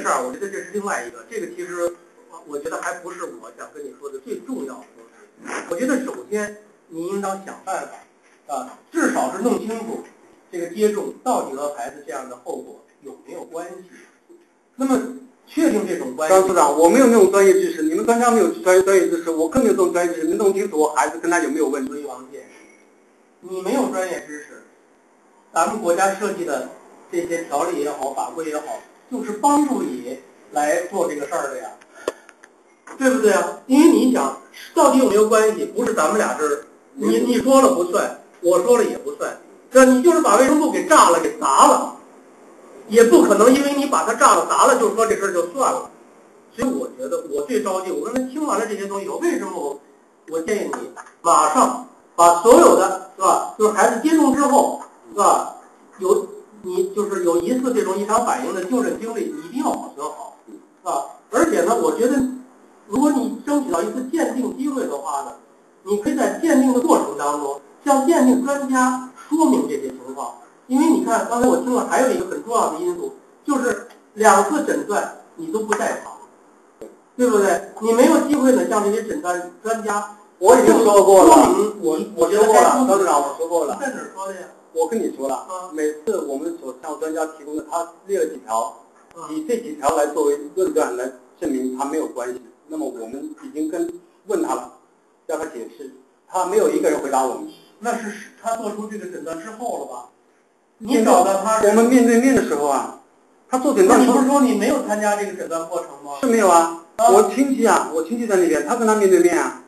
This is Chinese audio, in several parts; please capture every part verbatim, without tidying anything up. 个事儿，我觉得这是另外一个，这个其实我觉得还不是我想跟你说的最重要的东西。我觉得首先你应当想办法啊，至少是弄清楚这个接种到底和孩子这样的后果有没有关系。那么确定这种关系。张司长，我没有那种专业知识，你们专家没有专专业知识，我更没有这种专业知识，没弄清楚孩子跟他有没有问题。所以王健，你没有专业知识，咱们国家设计的这些条例也好，法规也好，就是帮助你来做这个事儿的呀，对不对啊？因为你想，到底有没有关系，不是咱们俩这儿，你你说了不算，我说了也不算，这你就是把卫生部给炸了，给砸了，也不可能因为你把它炸了砸了，就说这事儿就算了。所以我觉得我最着急，我刚才听完了这些东西以后，为什么我我建议你马上把所有的是吧，就是孩子接种之后是吧，有你就是有一次这种异常反应的就诊经历，你一定要保存好，是吧？而且呢，我觉得如果你争取到一次鉴定机会的话呢，你可以在鉴定的过程当中向鉴定专家说明这些情况。因为你看，刚才我听了还有一个很重要的因素，就是两次诊断你都不在场，对不对？你没有机会呢向这些诊断专家，我已经说过了，我我说过了，董事长我说过了，在哪儿说的呀？我跟你说了，啊、每次我们所向专家提供的，他列了几条，啊、以这几条来作为论断来证明他没有关系。那么我们已经跟问他了，要他解释，他没有一个人回答我们。那是他做出这个诊断之后了吧？你找到他，我们面对面的时候啊，他做诊断。你不是说你没有参加这个诊断过程吗？是没有啊，啊我亲戚啊，我亲戚在那边，他跟他面对面啊，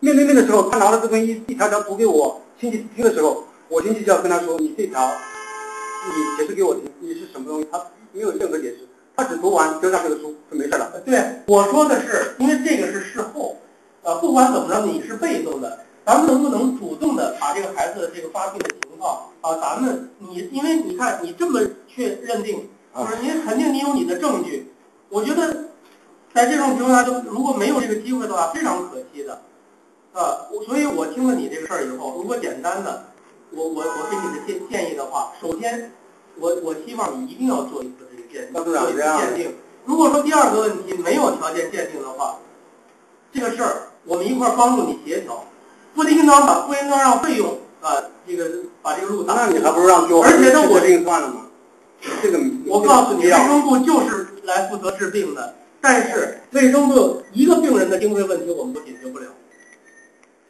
面对面的时候，他拿了这份一一条条读给我亲戚听的时候。我亲戚就要跟他说，你这条，你解释给我听，你是什么东西？他没有任何解释，他只读完丢下这个书就没事了。对，我说的是，因为这个是事后，呃，不管怎么着，你是被动的，咱们能不能主动的把这个孩子的这个发病的情况啊，咱们你因为你看你这么去认定，就是因为肯定你有你的证据，我觉得在这种情况下，就如果没有这个机会的话，非常可惜的，啊，所以我听了你这个事儿以后，如果简单的。我我我给你的建建议的话，首先，我我希望你一定要做一次这个鉴定，做一次鉴定。如果说第二个问题没有条件鉴定的话，这个事儿我们一块儿帮助你协调，不应当把不应当让费用啊这个把这个路打开。那你还不如让给我，而且呢我病算了吗？这个我告诉你，卫生部就是来负责治病的，但是卫生部一个病人的经费问题我们都解决不了。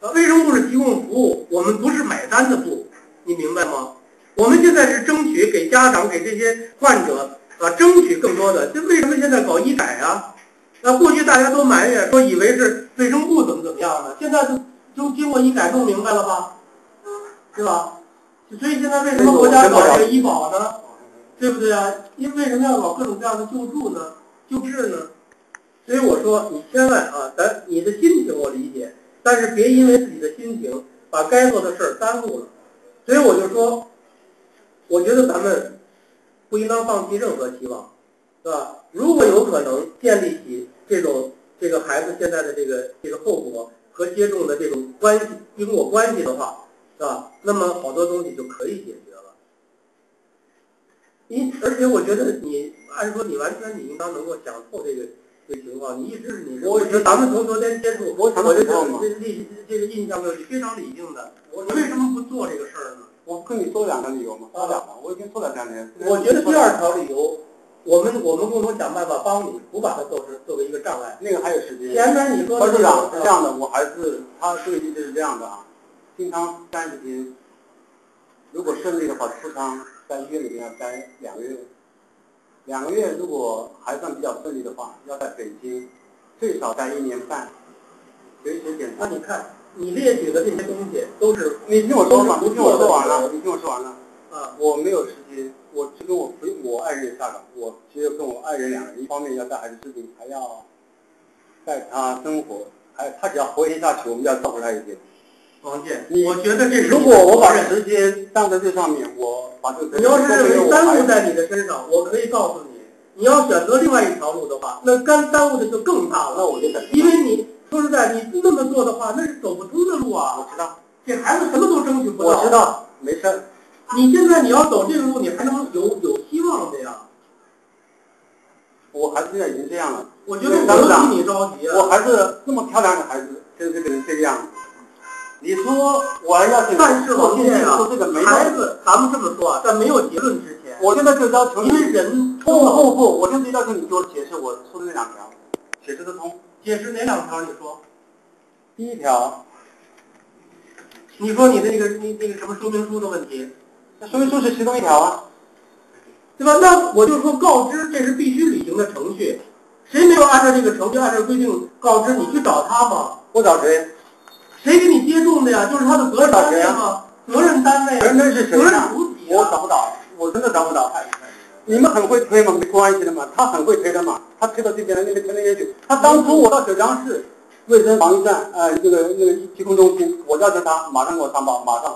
呃，卫生部是提供服务，我们不是买单的部。你明白吗？我们现在是争取给家长、给这些患者啊，争取更多的。这为什么现在搞医改啊？那、啊、过去大家都埋怨说，以为是卫生部怎么怎么样呢？现在就就经过医改弄明白了吧，对吧？所以现在为什么国家搞这个医保呢？对不对啊？因为为什么要搞各种各样的救助呢？救治呢？所以我说，你千万啊，咱你的心情我理解，但是别因为自己的心情把该做的事儿耽误了。所以我就说，我觉得咱们不应当放弃任何希望，是吧？如果有可能建立起这种这个孩子现在的这个这个后果和接种的这种关系因果关系的话，是吧？那么好多东西就可以解决了。你而且我觉得你按说你完全你应当能够想透这个这个情况，你一直是你我觉得咱们从昨天接触，我我这这这个印象就是非常理性的。我为什么不做这个事儿呢？我跟你说两个理由嘛，说两个，我已经说了两年。我觉得第二条理由，我们我们共同想办法帮你，不把它做成作为一个障碍。那个还有时间。前面你说的是这样的，我还是他最近就是这样的啊，经常待一天，如果顺利的话，出差在医院里面要待两个月，两个月如果还算比较顺利的话，要在北京最少待一年半，随时检查。那你看。你列举的这些东西都是你听我说嘛，你听我说完了，你听我说完了。啊，我没有时间，我只跟我陪我爱人也下岗，我只有跟我爱人两人，一方面要带孩子治病，还要带他生活，还他只要活一天下去，我们就要照顾他一天。王健，我觉得这如果我把时间放在这上面，我把这个你要是认为耽误在你的身上，我可以告诉你，你要选择另外一条路的话，那干耽误的就更大了。那我就等，因为你。说实在，你那么做的话，那是走不通的路啊！我知道，给孩子什么都争取不到。我知道，没事儿。你现在你要走这个路，你还能有有希望的呀？我孩子现在已经这样了。我觉得我替你着急、啊。我还是那么漂亮的孩子，这这这这样。你说我要是但是我现在说这个没孩子，咱们这么说啊，在没有结论之前，我现在就要求你，因为人不不不，我现在要求你给我解释我说的那两条，解释得通。解释哪两条？你说。第一条。你说你的那个那那个什么说明书的问题，那说明书是其中一条啊，对吧？那我就说告知这是必须履行的程序，谁没有按照这个程序按照规定告知你去找他吗？我找谁？谁给你接种的呀？就是他的责任单位吗？责任单位，责任单位是谁？责任主体、啊。我找不到，我真的找不到。你们很会推吗？没关系的嘛，他很会推的嘛，他推到这边来那边推那边去。他当初我到九江市。卫生防疫站，呃，那个那个疾控中心，我要求他马上给我上报，马上，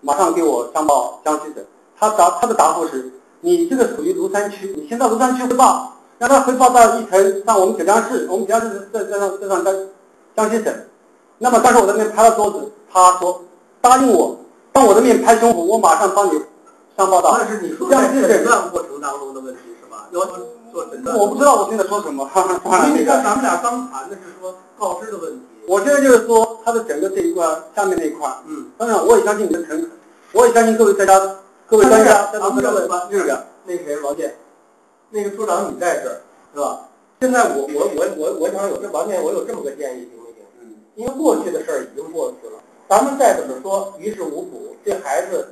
马上给我上报江西省。他答他的答复是，你这个属于庐山区，你先到庐山区汇报，让他汇报到一层上我们九江市，我们九江市再再上再上江江西省。那么当时我在那边拍了桌子，他说答应我，当我的面拍胸脯，我马上帮你上报道。但是你说在诊断过程当中的问题是吧？要做诊断。我不知道我现在说什么。哈哈因为像咱们俩刚谈的是说。告知的问题，我现在就是说，他的整个这一块下面那一块，嗯，当然我也相信你的诚恳，我也相信各位专家，各位专家，咱们各位吧，那个那谁王健，那个处长你在这儿是吧？现在我我我我我想有这王健，我有这么个建议行不行？嗯，因为过去的事儿已经过去了，咱们再怎么说于事无补，这孩子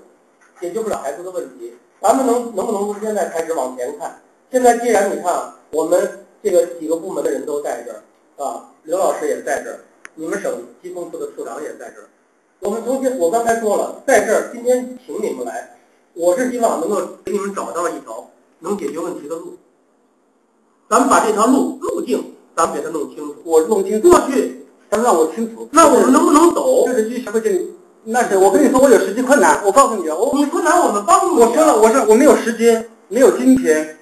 解决不了孩子的问题，咱们能能不能从现在开始往前看？现在既然你看我们这个几个部门的人都在这儿。啊，刘老师也在这儿，你们省疾控处的处长也在这儿。我们昨天我刚才说了，在这儿今天请你们来，我是希望能够给你们找到一条能解决问题的路。咱们把这条路路径，咱们给它弄清楚。我弄清楚过去，咱们让我清楚。那我们能不能走？这是去什么去？那是我跟你说，我有实际困难。我告诉你，我你困难我们帮助你、啊。我说了，我是我没有时间，没有金钱，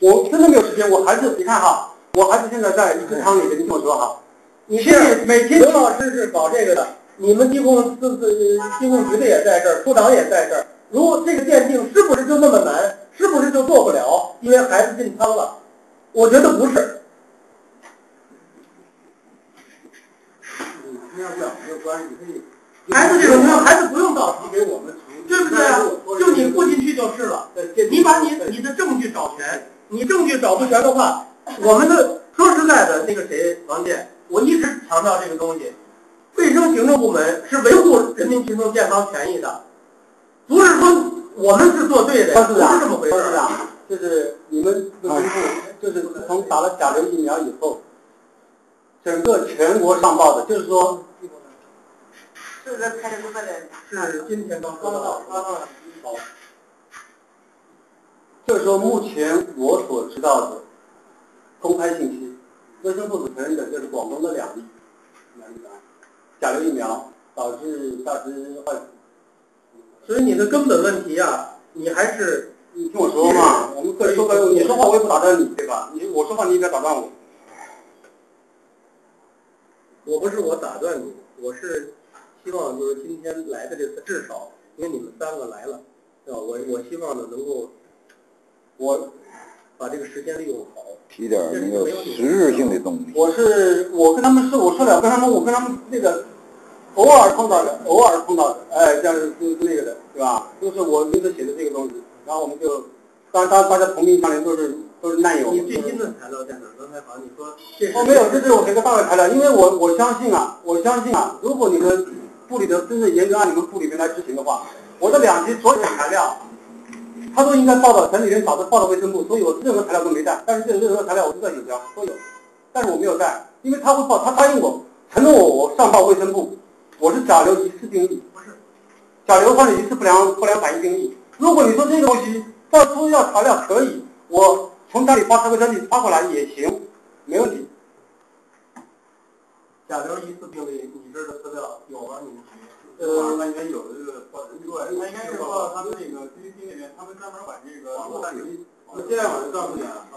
我真的没有时间。我还是你看哈。我还是现在在一个厂里的，你听我说哈，你是每天刘老师是搞这个的，你们疾控自自疾控局的也在这儿，处长也在这儿。如果这个鉴定是不是就那么难，是不是就做不了？因为孩子进仓了，我觉得不是。嗯，没有没有关系，可以。孩子这种情况，孩子不用到提给我们，对不对啊？就你不进去就是了。你把你你的证据找全，你证据找不全的话。我们的说实在的，那个谁，王健，我一直强调这个东西，卫生行政部门是维护人民群众健康权益的，不是说我们是做对的，不是这么回事啊。就是你们卫生部，就是自从打了甲流疫苗以后，整个全国上报的，就是说，这个开的部分是今天刚刚到，刚刚好。就是说，目前我所知道的。公开信息，卫生部所承认的就是广东的两例，两例甲流疫苗导致下肢坏死。所以你的根本问题啊，你还是你听我说嘛，我们各说各，你说话我也不打断你，对吧？你我说话你也不要打断我。我不是我打断你，我是希望就是今天来的这次，至少因为你们三个来了，对吧？我我希望呢能够我把这个时间利用好。提点那个实质性的东西。我是我跟他们是我说了，跟他们我跟他们那个偶尔碰到的，偶尔碰到的，哎，这样是那个的，对吧？就是我临时写的这个东西，然后我们就大家大家同病相怜，都是都是难友。你最新的材料在哪？刚才好像你说这是。哦，没有，这是我给个大概材料，因为我我相信啊，我相信啊，如果你们部里的真正严格按你们部里面来执行的话，我的两期所有的材料。他都应该报到省里人早就报到卫生部，所以我任何材料都没带。但是这任何材料我都在九江都有，但是我没有带，因为他会报，他答应我，承诺我我上报卫生部，我是甲流一次病例，不是甲流患者一次不良不良反应病例。如果你说这个东西到处要材料可以，我从家里发，他个家里发过来也行，没问题。甲流一次病例，你这的资料有吗？你们局？呃，那应该有的这个报，应该是报他们那个 C C T 那边，他们专门管这个网络管理。我现在我就告诉你啊，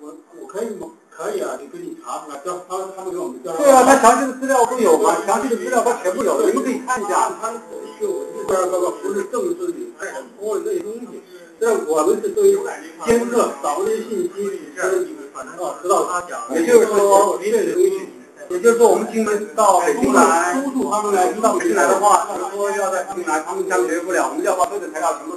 我我可以吗？可以啊，你给你查出来，交他他们给我们交。对啊，他详细的资料都有嘛，详细的资料他全部有，你们可以看一下。他是我这边报告不是正式的，他说的这些东西，那我们是作为监测扫雷信息的一个传道，直到他讲，也就是说，也就是说，我们听到东南督促他们来到北京来的话，就是说要在他们来，他们相决不了，我们要把这个材料全部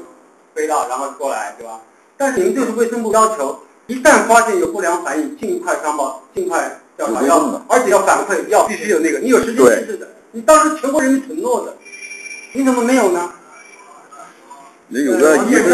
飞到，然后过来，对吧？但是你们就是卫生部要求，一旦发现有不良反应，尽快上报，尽快调查，要而且要反馈，要必须有那个，你有实际机制的，你当时全国人民承诺的，你怎么没有呢？人有个一致。